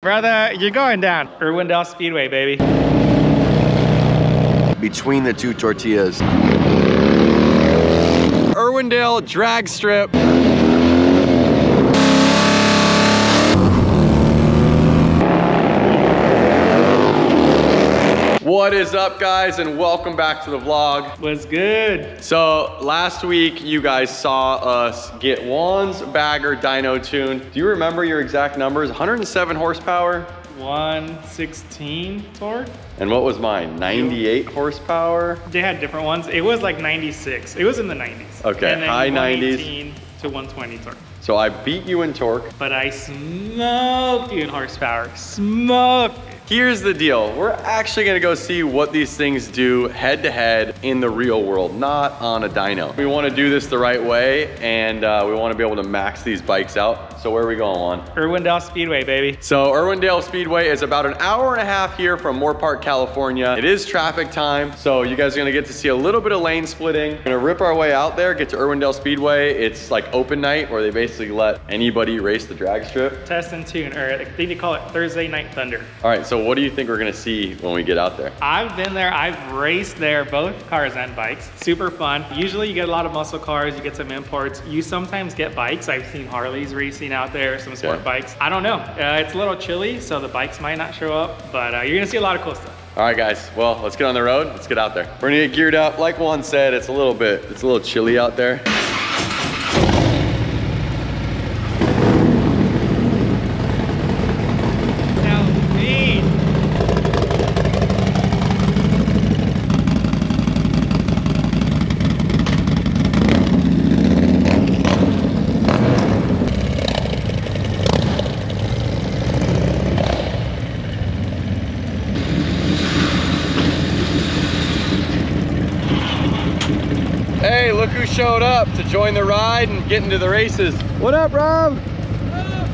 Brother, you're going down. Irwindale Speedway, baby. Between the two tortillas. Irwindale Drag Strip. What is up, guys, and welcome back to the vlog. What's good? So last week you guys saw us get Juan's bagger dyno tuned. Do you remember your exact numbers? 107 horsepower. 116 torque. And what was mine? 98 horsepower? They had different ones. It was like 96. It was in the 90s. Okay, and then high 90s. To 120 torque. So I beat you in torque. But I smoked you in horsepower. Smoked. Here's the deal. We're actually gonna go see what these things do head to head in the real world, not on a dyno. We wanna do this the right way, and we wanna be able to max these bikes out. So where are we going, Juan? Irwindale Speedway, baby. So Irwindale Speedway is about an hour and a half here from Moorpark, California. It is traffic time, so you guys are gonna get to see a little bit of lane splitting. We're gonna rip our way out there, get to Irwindale Speedway. It's like open night where they basically let anybody race the drag strip. Test and tune, or I think they call it Thursday Night Thunder. All right, so what do you think we're gonna see when we get out there? I've been there, I've raced there, both cars and bikes. Super fun. Usually you get a lot of muscle cars, you get some imports. You sometimes get bikes. I've seen Harleys racing out there, some sport bikes. I don't know, it's a little chilly, so the bikes might not show up, but you're gonna see a lot of cool stuff. All right, guys, well, let's get on the road. Let's get out there. We're gonna get geared up. Like Juan said, it's a little chilly out there. Hey, look who showed up to join the ride and get into the races. What up, Rob? What up?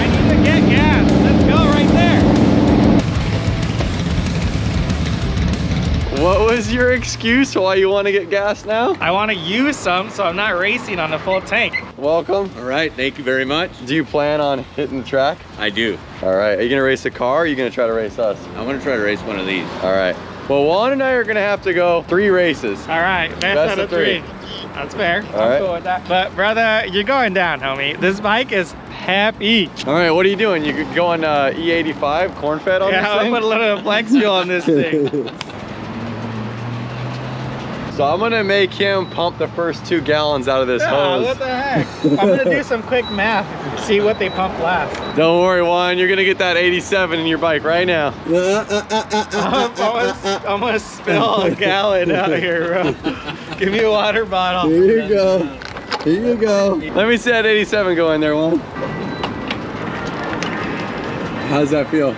I need to get gas. Let's go right there. What was your excuse why you want to get gas now? I want to use some, so I'm not racing on the full tank. Welcome. All right, thank you very much. Do you plan on hitting the track? I do. All right, are you gonna race a car or are you gonna try to race us? I'm gonna try to race one of these. All right, well, Juan and I are gonna have to go 3 races. All right, best out of three. That's fair, I'm cool with that. But brother, you're going down, homie. This bike is happy. All right, what are you doing? You going E85, corn fed on this thing? Yeah, I put a little flex fuel on this thing. So I'm gonna make him pump the first 2 gallons out of this hose. What the heck? I'm gonna do some quick math, see what they pump last. Don't worry, Juan, you're gonna get that 87 in your bike right now. I'm gonna spill a gallon out here, bro. Give me a water bottle. Here you go, here you go. Let me see that 87 go in there, Juan. How's that feel?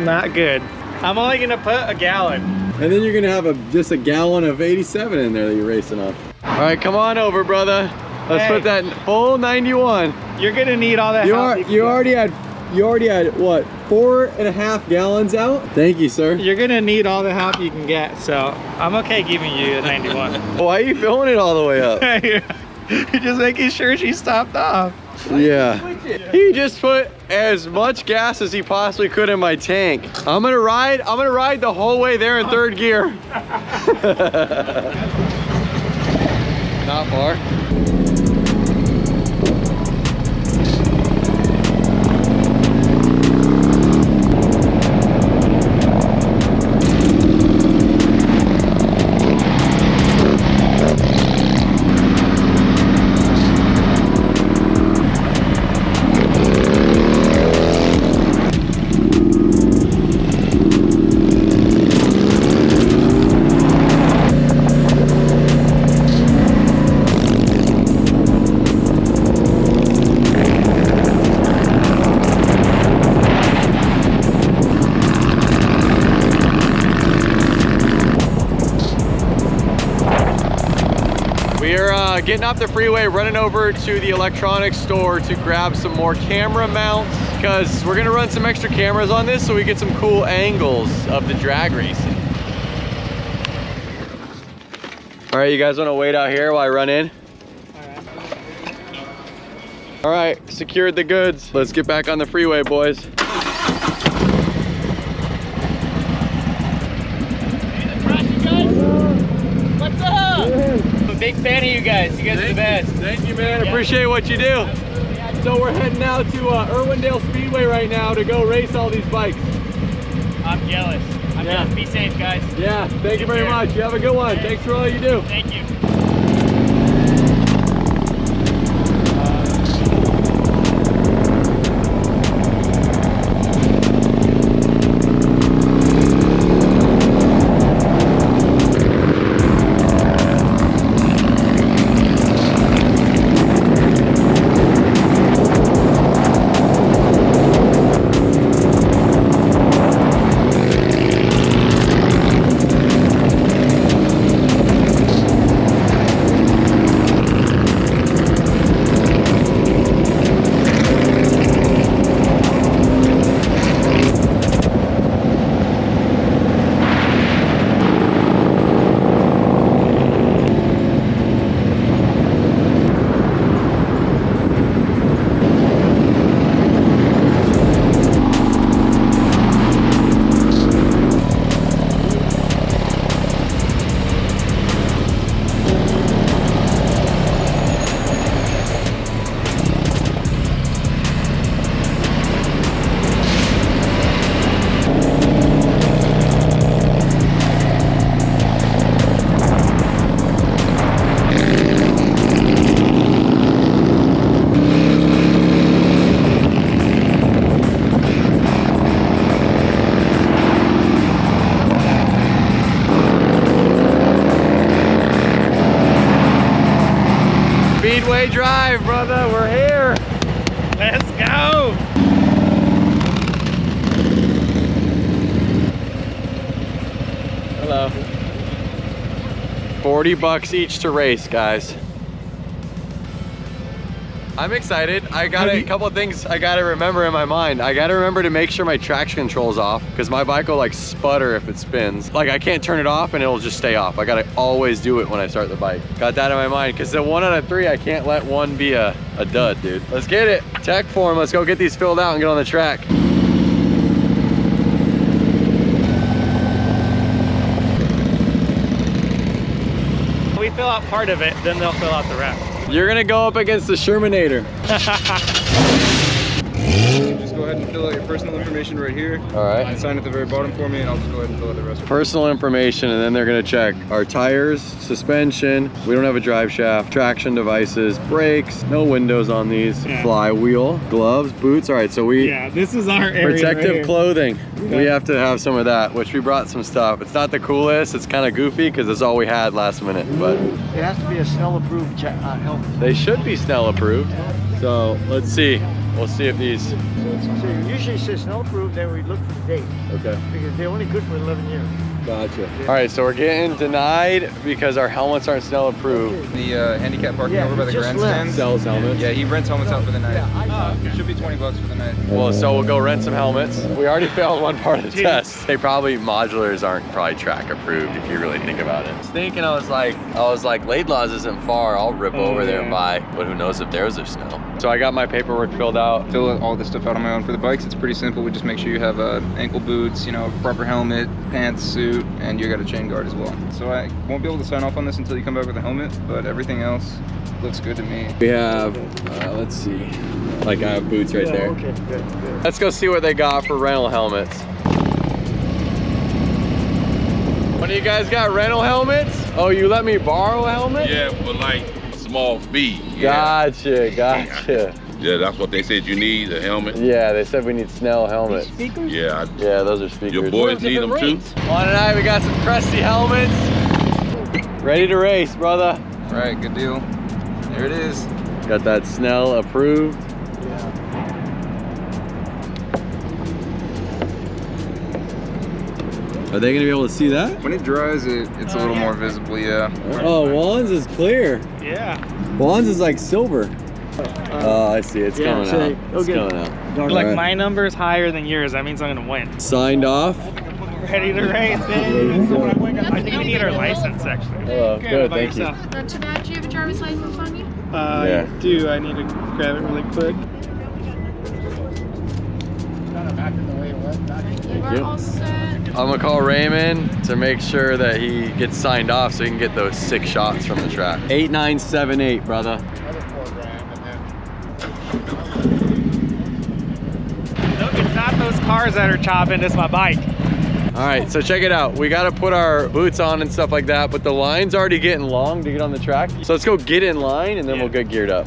Not good. I'm only gonna put a gallon. And then you're gonna have just a gallon of 87 in there that you're racing off. All right, come on over, brother. Let's put that in full 91. You're gonna need all that. You already had what, 4.5 gallons out? Thank you, sir. You're gonna need all the help you can get, so I'm okay giving you a 91. Why are you filling it all the way up? You're just making sure she stopped off. Yeah, he just put as much gas as he possibly could in my tank. I'm gonna ride the whole way there in 3rd gear. Not far. Getting off the freeway, running over to the electronics store to grab some more camera mounts because we're gonna run some extra cameras on this so we get some cool angles of the drag racing. All right, you guys want to wait out here while I run in? All right, secured the goods. Let's get back on the freeway, boys. Big fan of you guys. You guys are the best. Thank you, man. Appreciate what you do. So we're heading out to Irwindale Speedway right now to go race all these bikes. I'm jealous. I'm jealous. Be safe, guys. Yeah. Thank you very much. You have a good one. Yeah. Thanks for all you do. Thank you. Drive, brother, we're here. Let's go. Hello. 40 bucks each to race, guys. I'm excited. I got a couple of things I gotta remember in my mind. I gotta remember to make sure my traction control's off because my bike will like sputter if it spins. Like I can't turn it off and it'll just stay off. I gotta always do it when I start the bike. Got that in my mind because the 1 out of 3, I can't let one be a dud, dude. Let's get it. Tech form, let's go get these filled out and get on the track. If we fill out part of it, then they'll fill out the rest. You're gonna go up against the Shermanator. Just go ahead and fill out your personal information right here. All right. And sign at the very bottom for me, and I'll just go ahead and fill out the rest. Personal information, and then they're gonna check our tires, suspension. We don't have a drive shaft, traction devices, brakes. No windows on these. Yeah. Flywheel, gloves, boots. All right. So we. Yeah. This is our area. Protective right clothing. Yeah. We have to have some of that, which we brought some stuff. It's not the coolest. It's kind of goofy because it's all we had last minute, but. It has to be a Snell approved helmet. They should be Snell approved. So let's see. We'll see if these. So usually it says Snell approved, then we look for the date. Okay. Because they're only good for 11 years. Gotcha. Yeah. All right, so we're getting denied because our helmets aren't Snell approved. Okay. The handicap parking over by the grandstands. Sells helmets. Yeah, he rents helmets out for the night. Yeah, it should be 20 bucks for the night. Well, so we'll go rent some helmets. We already failed one part of the test. They probably, modulars aren't probably track approved if you really think about it. I was thinking, I was like, Laidlaw's isn't far. I'll rip over there and buy, but who knows if theirs are Snell. So I got my paperwork filled out. Fill all this stuff out on my own for the bikes. It's pretty simple. We just make sure you have ankle boots, you know, proper helmet, pants, suit, and you got a chain guard as well. So I won't be able to sign off on this until you come back with a helmet, but everything else looks good to me. We have, let's see, like I have boots right there. Okay, good. Let's go see what they got for rental helmets. One of you guys got rental helmets? Oh, you let me borrow a helmet? Yeah, but like small B. Yeah. Gotcha, gotcha. Yeah, that's what they said you need, a helmet. Yeah, they said we need Snell helmets. Speakers? Yeah. Yeah, those are speakers. Your boys need them too? Juan and I, we got some crusty helmets. Ready to race, brother. All right, good deal. There it is. Got that Snell approved. Yeah. Are they gonna be able to see that? When it dries, it's a little more visible, yeah. Oh, Juan's is clear. Yeah. Juan's is like silver. Oh, I see. It's coming out. It's coming out. Like, my number is higher than yours. That means I'm going to win. Signed off. ready to race, man. So when I wake up, I think we need our license, actually. Oh, good, thank you. Not too bad. Do you have a driver's license on you? Yeah. I do. I need to grab it really quick. Thank you. All set. I'm gonna call Raymond to make sure that he gets signed off so he can get those 6 shots from the track. 8978, brother. Another 4 grand, and then. Look, it's not those cars that are chopping, it's my bike. All right, so check it out. We got to put our boots on and stuff like that, but the line's already getting long to get on the track. So let's go get in line and then we'll get geared up.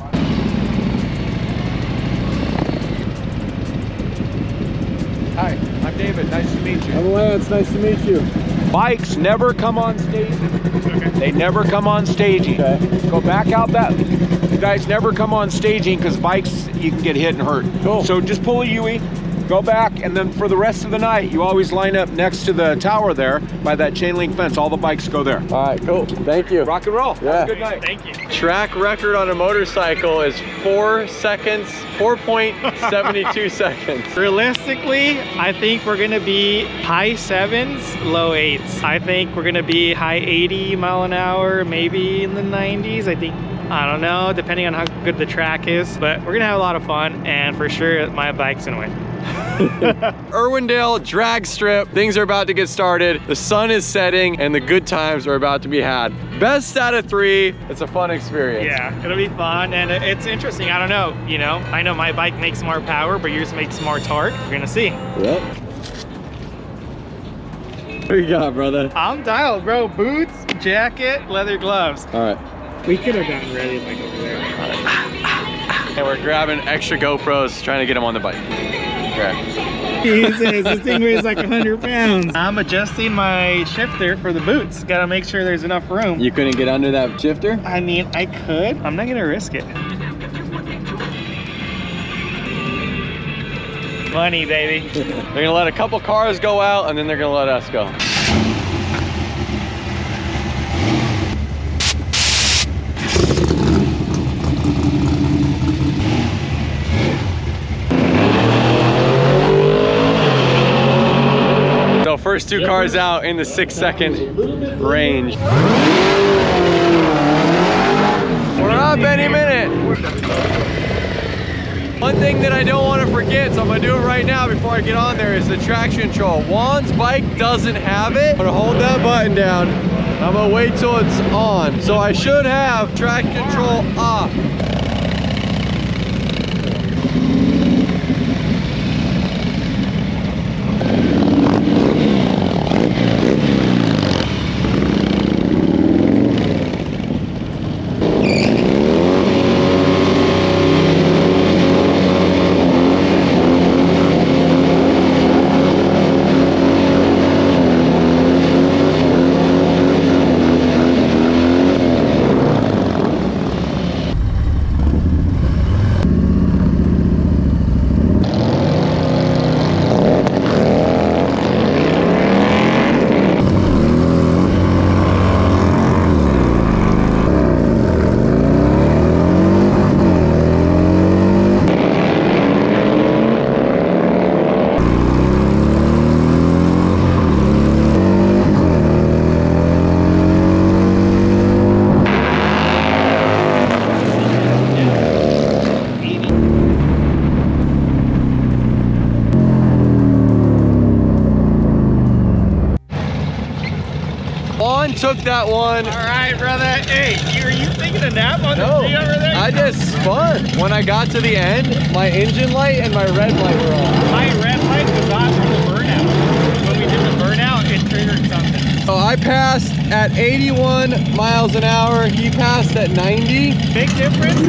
Hi, I'm David, nice to meet you. I'm Lance, nice to meet you. Bikes never come on stage. Okay. They never come on staging. Okay. Go back out that. You guys never come on staging because bikes, you can get hit and hurt. Cool. So just pull a Yui, go back, and then for the rest of the night, you always line up next to the tower there by that chain link fence. All the bikes go there. All right, cool. Thank you. Rock and roll. Yeah. Have a good night. Thank you. Track record on a motorcycle is 4 seconds, 4.72 seconds. Realistically, I think we're gonna be high 7s, low 8s. I think we're gonna be high 80 mile an hour, maybe in the 90s, I think. I don't know, depending on how good the track is, but we're gonna have a lot of fun, and for sure, my bike's gonna win. Irwindale Drag Strip. Things are about to get started. The sun is setting, and the good times are about to be had. Best out of 3. It's a fun experience. Yeah, it'll be fun, and it's interesting. I don't know, you know? I know my bike makes more power, but yours makes more torque. We're gonna see. Yep. What you got, brother? I'm dialed, bro. Boots, jacket, leather gloves. All right. We could have gotten ready like over there. And we're grabbing extra GoPros, trying to get them on the bike. Okay. Jesus, this thing weighs like 100 pounds. I'm adjusting my shifter for the boots. Gotta make sure there's enough room. You couldn't get under that shifter? I mean, I could. I'm not gonna risk it. Money, baby. They're gonna let a couple cars go out, and then they're gonna let us go. First 2 cars out in the 6-second range. We're up any minute. One thing that I don't want to forget, so I'm gonna do it right now before I get on there, is the traction control. Juan's bike doesn't have it. I'm gonna hold that button down. I'm gonna wait till it's on. So I should have traction control off. Took that one. All right, brother. Hey, were you taking a nap on the tree over there? I just spun. When I got to the end, my engine light and my red light were on. My red light was on from the burnout. When we did the burnout, it triggered something. So I passed at 81 miles an hour. He passed at 90. Big difference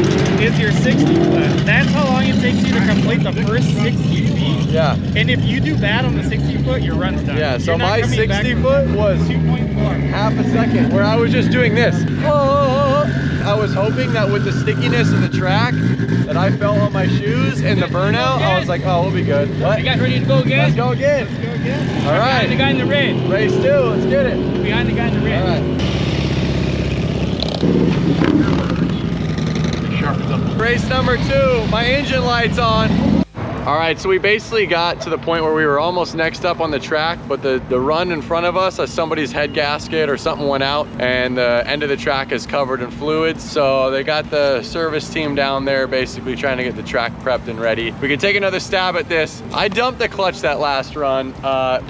is your 60 flat. That's how long it takes you to complete the first 60 feet. Yeah. And if you do bad on the 60 foot, your run's done. Yeah, so my 60 foot was 2.4. Half a second where I was just doing this. Oh, I was hoping that with the stickiness of the track that I felt on my shoes and the burnout, I was like, oh, we'll be good. What? You guys ready to go again? Let's go again. Let's go again. All right. Behind the guy in the red. Race 2, let's get it. Behind the guy in the red. All right. Race number 2, my engine light's on. All right, so we basically got to the point where we were almost next up on the track, but the run in front of us, somebody's head gasket or something went out, and the end of the track is covered in fluids. So they got the service team down there basically trying to get the track prepped and ready. We can take another stab at this. I dumped the clutch that last run.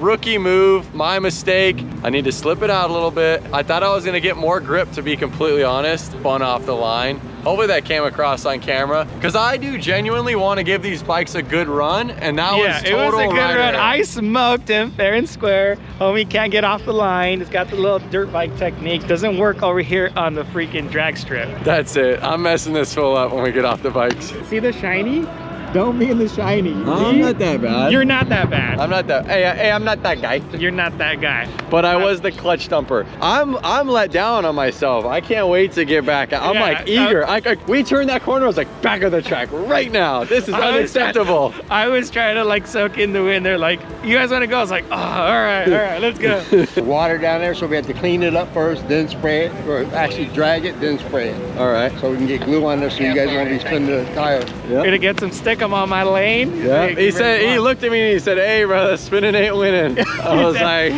Rookie move, my mistake. I need to slip it out a little bit. I thought I was gonna get more grip, to be completely honest. Spun off the line. Hopefully that came across on camera, because I do genuinely want to give these bikes a good run, and that was total it was a good run. I smoked him fair and square. Homie can't get off the line. It's got the little dirt bike technique. Doesn't work over here on the freaking drag strip. That's it. I'm messing this fool up when we get off the bikes. See the shiny? Don't be in the shiny. I'm not that bad. You're not that bad. I'm not that. Hey, I'm not that guy. You're not that guy. But I was the clutch dumper. I'm let down on myself. I can't wait to get back. I'm like eager. We turned that corner. I was like, back of the track right now. This is unacceptable. I was trying to like soak in the wind. They're like, you guys want to go? I was like, oh, all right, let's go. Water down there, so we have to clean it up first, then spray it, or actually drag it, then spray it. All right. So we can get glue on there, so you guys won't be spinning the tires. Yep. Gonna get some stick on my lane. Yeah, he said, he looked at me and he said, hey brother, spinning ain't winning. I was like,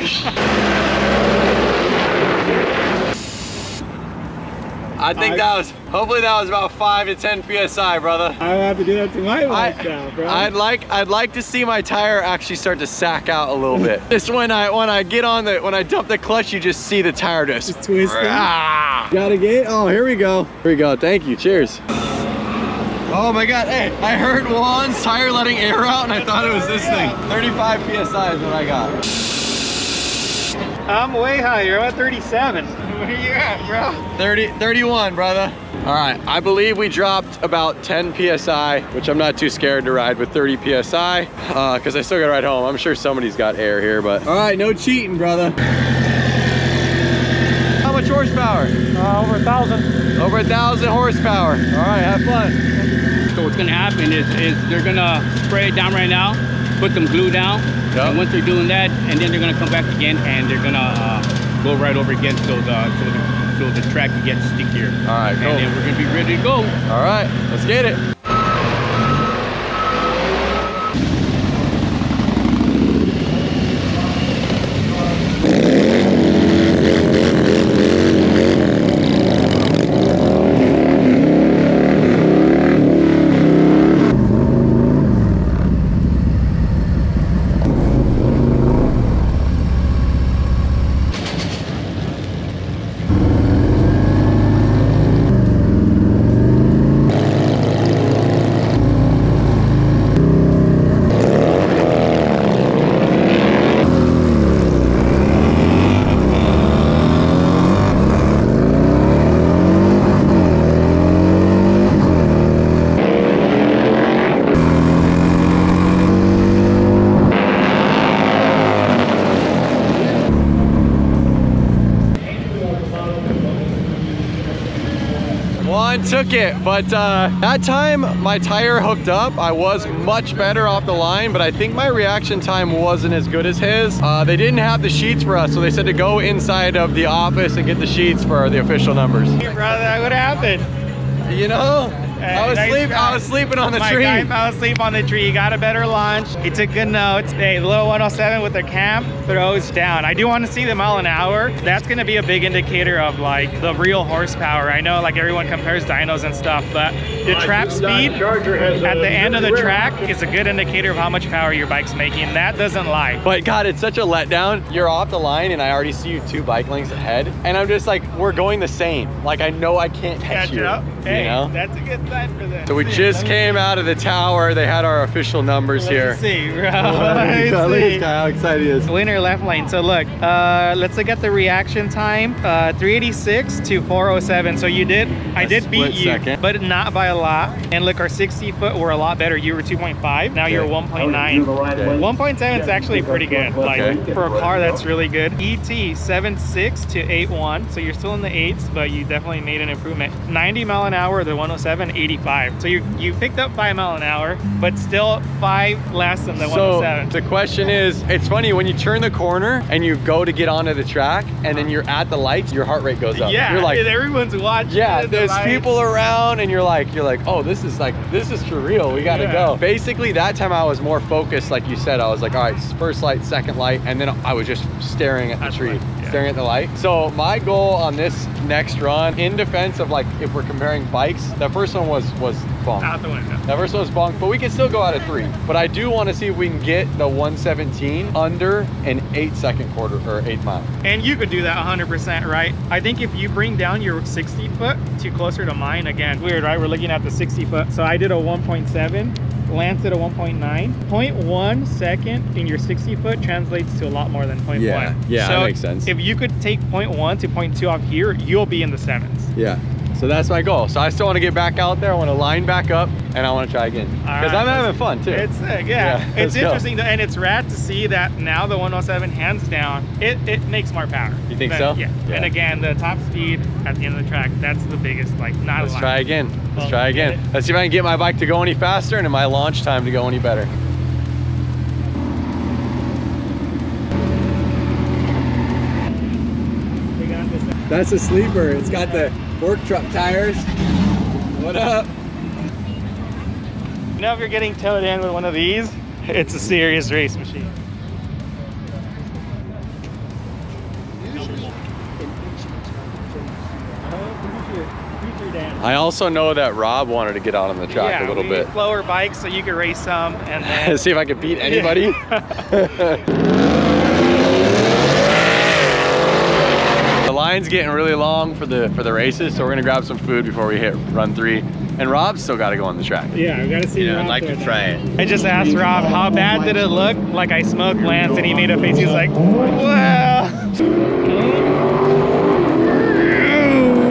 I think that was, hopefully that was about 5 to 10 psi, brother. I have to do that to my bike now, bro. I'd like to see my tire actually start to sack out a little bit. Just when I dump the clutch, you just see the tire just twist. Gotta get it. Oh, here we go. Here we go. Thank you. Cheers. Oh my God, hey, I heard Juan's tire letting air out and I thought it was this thing. 35 PSI is what I got. I'm way higher, I'm at 37. Where you at, bro? 31, brother. All right, I believe we dropped about 10 PSI, which I'm not too scared to ride with 30 PSI, because I still gotta ride home. I'm sure somebody's got air here, but. All right, no cheating, brother. How much horsepower? Over 1,000. Over 1,000 horsepower. All right, have fun. So what's gonna happen is they're gonna spray it down right now, put some glue down, and once they're doing that, and then they're gonna come back again and they're gonna go right over again so the track gets stickier. All right, cool. And then we're gonna be ready to go. All right, let's get it. Took it, but that time my tire hooked up. I was much better off the line, but I think my reaction time wasn't as good as his. They didn't have the sheets for us, so they said to go inside of the office and get the sheets for the official numbers. Hey brother, that would happen. You know, I was sleeping on the tree. I was asleep on the tree. He got a better launch. He took good notes. Hey, little 107 with the cam throws down. I do want to see the mile an hour. That's going to be a big indicator of like the real horsepower. I know like everyone compares dynos and stuff, but the trap speed at the end of the track is a good indicator of how much power your bike's making. That doesn't lie. But God, it's such a letdown. You're off the line and I already see you 2 bike lengths ahead. And I'm just like, we're going the same. Like I know I can't catch you. Hey, you know? That's a good sign for this. So we just came out of the tower. They had our official numbers here. Let's see, bro. Look how excited he is. Winner left lane. So look, let's look at the reaction time. 386 to 407. So you did, I did beat you, but not by a lot. And look, our 60-foot were a lot better. You were 2.5. Now you're 1.9. 1.7 is actually pretty good. Like for a car, that's really good. ET 76 to 81. So you're still in the 8s, but you definitely made an improvement. 90 mile an hour, the 107. 85. So you picked up 5 miles an hour, but still 5 less than the 107. So the question is, it's funny, when you turn the corner and you go to get onto the track and then you're at the lights, your heart rate goes up. Yeah, you're like, everyone's watching. Yeah, there's people around and you're like, oh, this is for real. We gotta go. Basically, that time I was more focused, like you said. I was like, all right, first light, second light, and then I was just staring at the tree. Staring at the light. So my goal on this next run, in defense of, like, if we're comparing bikes, that first one was bonked. Out the window. That first one was bonked, but we can still go out of 3. But I do want to see if we can get the 117 under an 8-second quarter or 8 mile. And you could do that 100%, right? I think if you bring down your 60 foot to closer to mine, again, weird, right? We're looking at the 60 foot. So I did a 1.7. Lance at a 1.9. 0.1 second in your 60 foot translates to a lot more than 0.1. Yeah, so that makes sense. If you could take 0.1 to 0.2 off here, you'll be in the 7s. Yeah, so that's my goal. So I still want to get back out there. I want to line back up and I want to try again. Because I'm having fun too. It's sick, yeah it's interesting though, and it's rad to see that now the 107, hands down, it makes more power. You think so? Yeah. And again, the top speed at the end of the track, that's the biggest, like, not a lot. Let's try again. Let's try again. Let's see if I can get my bike to go any faster and my launch time to go any better. That's a sleeper. It's got the fork truck tires. What up? You know, if you're getting towed in with one of these, it's a serious race machine. I also know that Rob wanted to get out on the track a little bit. Slower bikes, so you could race some and then see if I could beat anybody. The line's getting really long for the races, so we're gonna grab some food before we hit run 3. And Rob's still got to go on the track. Yeah, we got to see. Yeah, I'd like to try it. I just asked Rob, how bad did it look? Like I smoked Lance, and he made a face. He's like, "Wow,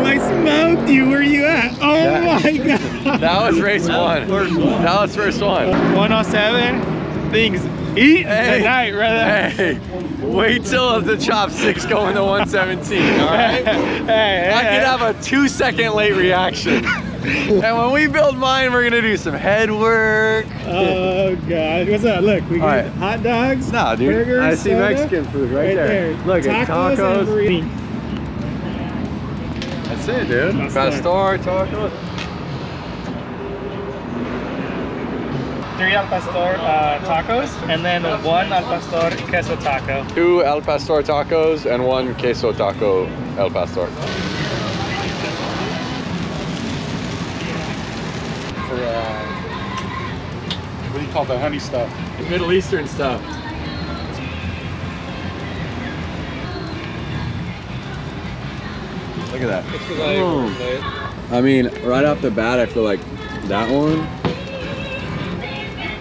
I smoked you. Where you at? Oh my god!" That was race 1. That was first one. 107 things. Eat tonight, brother. Hey, wait till the chopsticks go into 117. All right. I could have a 2-second late reaction. And when we build mine, we're gonna do some head work. Oh god, what's up? Look, we got hot dogs, dude, burgers, I see soda, Mexican food right there. Look at tacos. That's it, dude. Pastor, tacos. Three al pastor tacos, and then 1 al pastor queso taco. 2 al pastor tacos and 1 queso taco al pastor. What do you call the honey stuff? The Middle Eastern stuff. Look at that. Oh. I mean, right off the bat, I feel like that one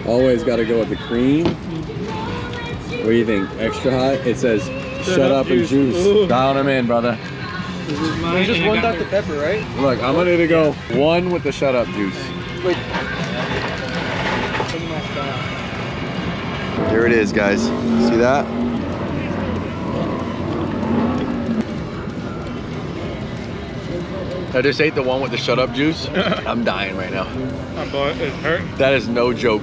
always got to go with the cream. What do you think? Extra hot? It says, shut up and juice. Down them in, brother. This is mine. Just 1 Dr. Pepper, right? Look, I'm going to go 1 with the shut up juice. Here it is, guys. See that? I just ate the 1 with the shut up juice. I'm dying right now. My boy is hurt. That is no joke.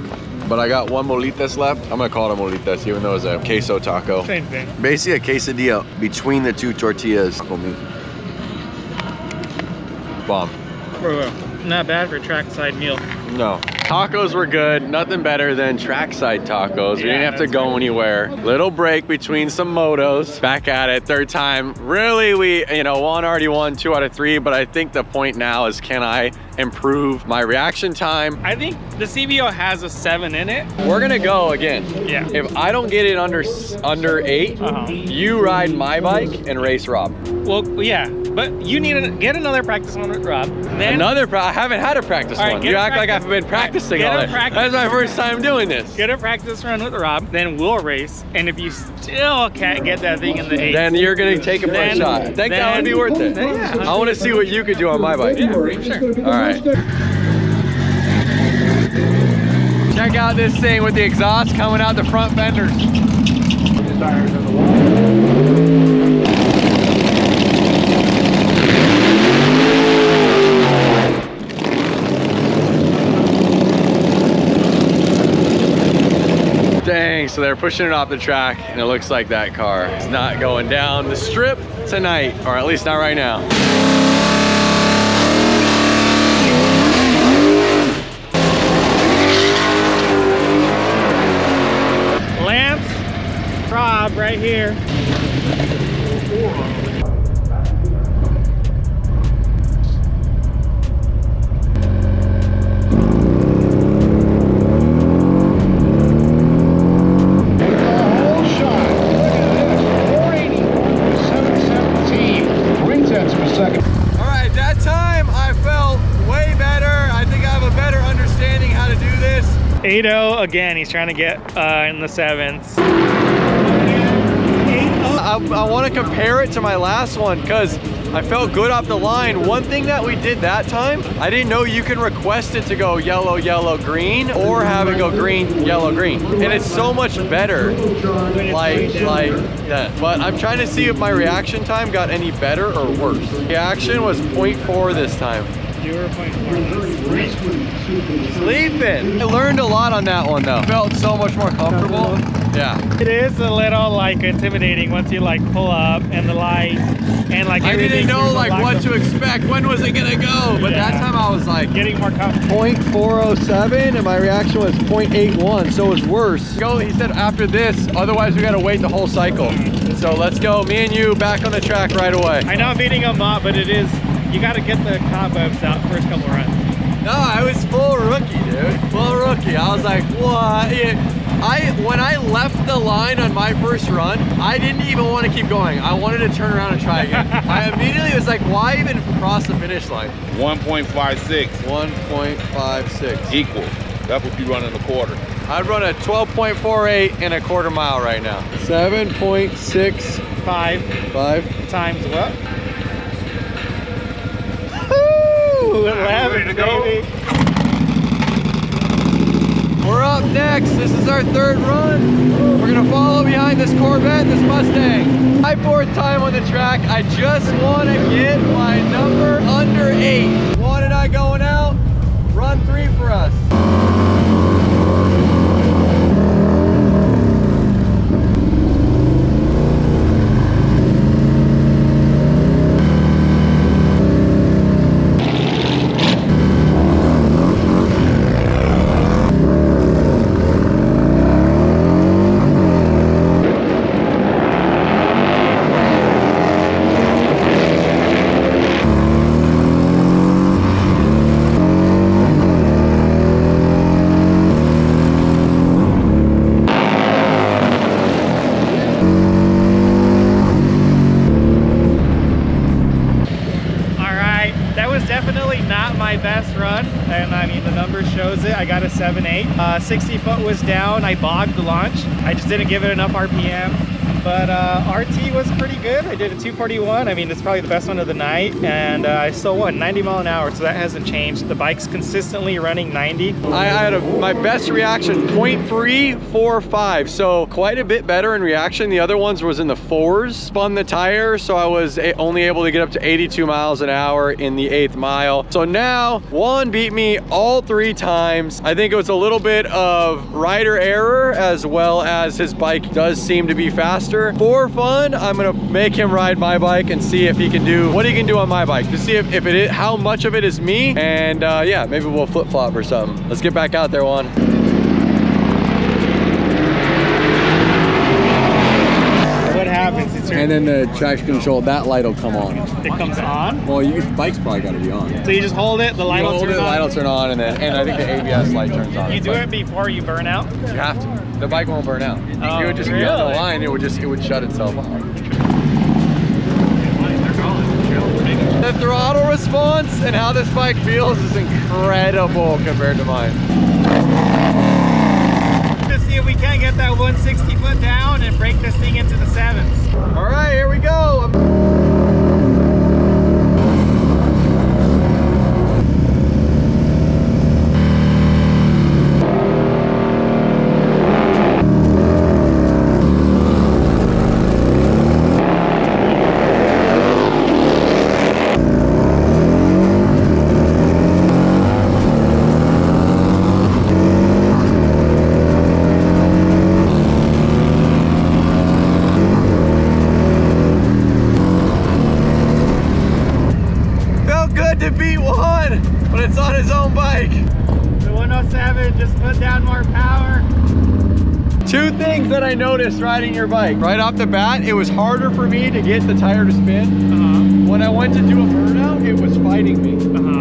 But I got 1 molitas left. I'm gonna call it a molitas, even though it's a queso taco. Same thing. Basically a quesadilla between the 2 tortillas. Bomb. Not bad for a trackside meal. No. Tacos were good. Nothing better than trackside tacos. We didn't have to go anywhere. Little break between some motos. Back at it, 3rd time. Really, we, you know, 1 already won, 2 out of 3, but I think the point now is, can I improve my reaction time? I think the CVO has a 7 in it. We're gonna go again. Yeah. If I don't get it under 8, you ride my bike and race Rob. Well, yeah. But you need to get another practice one with Rob. Then another practice? I haven't had a practice one. You act like I've been practicing all day. That's my first time doing this. Get a practice run with Rob, then we'll race. And if you still can't get that thing in the 8, then you're going to take a front shot. I think that would be worth it. I want to see what you could do on my bike. Yeah, sure. All right. Check out this thing with the exhaust coming out the front fender. The tires are the wall. they're pushing it off the track, and it looks like that car is not going down the strip tonight, or at least not right now. Rob right here. Again, he's trying to get in the sevens. I want to compare it to my last one because I felt good off the line. One thing that we did that time, I didn't know you can request it to go yellow, yellow, green, or have it go green, yellow, green. And it's so much better like that. But I'm trying to see if my reaction time got any better or worse. Reaction was 0.4 this time. Sleeping. I learned a lot on that one though. Felt so much more comfortable. Yeah. It is a little like intimidating once you like pull up and the lights and like I didn't know like what to expect. When was it gonna go? But yeah, that time I was like getting more comfortable. 0.407 and my reaction was 0.81, so it was worse. Go. He said after this, otherwise we gotta wait the whole cycle. So let's go. Me and you back on the track right away. I know I'm beating him up, but it is. You gotta get the cobwebs out first couple runs. No, I was full rookie, dude. Full rookie. I was like, what? When I left the line on my first run, I didn't even want to keep going. I wanted to turn around and try again. I immediately was like, why even cross the finish line? 1.56. 1.56. Equal. That's what you run in a quarter. I'd run a 12.48 in a quarter mile right now. 7.65. Five. Times what? Ready to go. We're up next. This is our third run. We're gonna follow behind this Corvette, this Mustang. My fourth time on the track. I just want to get my number under 8. Juan and I going out. Run 3 for us. I got a 7.8. 60 foot was down. I bogged the launch. I just didn't give it enough RPM. But RT was pretty good. I did a 241. I mean, it's probably the best one of the night. And I still won 90 mile an hour, so that hasn't changed. The bike's consistently running 90. I had my best reaction, 0.345. So quite a bit better in reaction. The other ones was in the 4s. Spun the tire, so I was only able to get up to 82 miles an hour in the 8th mile. So now, Juan beat me all 3 times. I think it was a little bit of rider error, as well as his bike does seem to be faster. For fun, I'm gonna make him ride my bike and see if he can do what he can do on my bike to see if it is, how much of it is me, and yeah, maybe we'll flip-flop or something. Let's get back out there, Juan. What happens? It's and then the traction control, that light will come on. It comes on? Well, your bike's probably got to be on. So you just hold it, the light will turn on. The light will turn on, and I think the ABS light turns on. You do it before you burn out. You have to. The bike won't burn out. Oh, it would just be on the line. It would shut itself off. The throttle response and how this bike feels is incredible compared to mine. To see if we can get that 160 foot down and break this thing into the 7s. All right, here we go. had to beat Juan, but it's on his own bike. The 107 just put down more power. Two things that I noticed riding your bike. Right off the bat, it was harder for me to get the tire to spin. When I went to do a burnout, it was fighting me.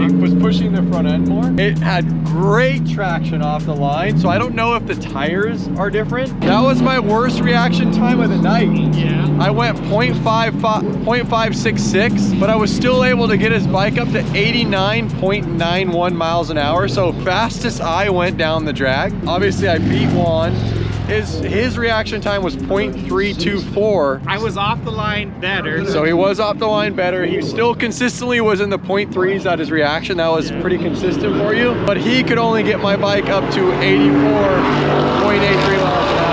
It was pushing the front end more. It had great traction off the line, so I don't know if the tires are different. That was my worst reaction time of the night. Yeah. I went 0.566, but I was still able to get his bike up to 89.91 miles an hour, so fastest I went down the drag. Obviously, I beat Juan. His reaction time was 0.324. I was off the line better. So he was off the line better. He still consistently was in the 0.3s at his reaction. That was pretty consistent for you. But he could only get my bike up to 84.83 miles an hour.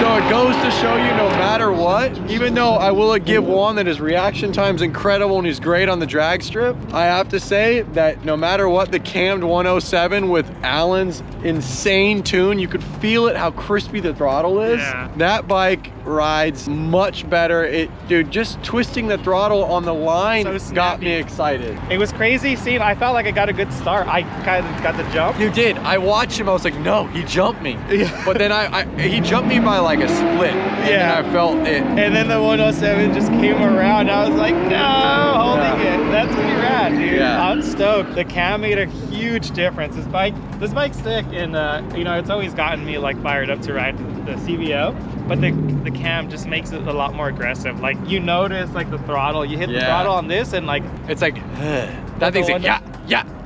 So it goes to show you, no matter what, even though I will give Juan that his reaction time's incredible and he's great on the drag strip, I have to say that no matter what, the cammed 107 with Alan's insane tune, you could feel it how crispy the throttle is. Yeah. That bike rides much better. Dude, just twisting the throttle on the line got me excited. It was crazy seeing, I felt like I got a good start. I kind of got the jump. You did. I watched him. I was like, no, he jumped me. Yeah. But then he jumped me by like a split. Yeah. And I felt it. And then the 107 just came around. I was like, no, holding it. That's pretty rad, dude. Yeah. I'm stoked. The cam made a huge difference. This bike's sick, and you know, it's always gotten me like fired up to ride the CVO, but the cam just makes it a lot more aggressive. Like you notice like the throttle, you hit the throttle on this and like, it's like, that thing's like, yeah.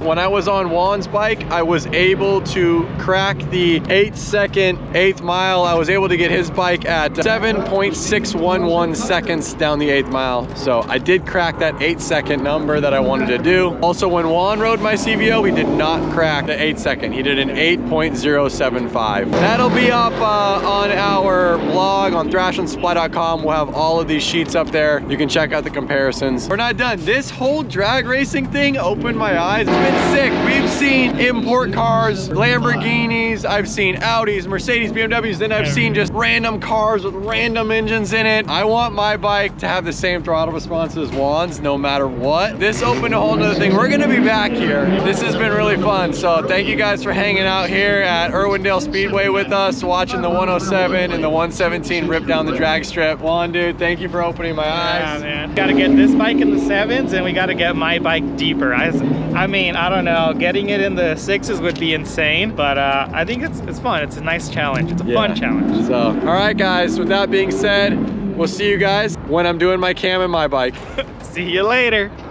When I was on Juan's bike, I was able to crack the 8th mile. I was able to get his bike at 7.611 seconds down the 8th mile. So I did crack that 8-second number that I wanted to do. Also, when Juan rode my CVO, we did not crack the 8-second. He did an 8.075. That'll be up on our blog on thrashinsupply.com. We'll have all of these sheets up there. You can check out the comparisons. We're not done. This whole drag racing thing opened my eyes. It's been sick. We've seen import cars, Lamborghinis, I've seen Audis, Mercedes, BMWs, then I've seen just random cars with random engines in it. I want my bike to have the same throttle response as Juan's no matter what. This opened a whole nother thing. We're gonna be back here. This has been really fun. So thank you guys for hanging out here at Irwindale Speedway with us, watching the 107 and the 117 rip down the drag strip. Juan, dude, thank you for opening my eyes. Yeah, man. Gotta get this bike in the 7s and we gotta get my bike deeper. I mean, I don't know, getting it in the 6s would be insane, but I think it's fun. It's a nice challenge. It's a fun challenge. So, all right, guys, with that being said, we'll see you guys when I'm doing my cam and my bike. See you later.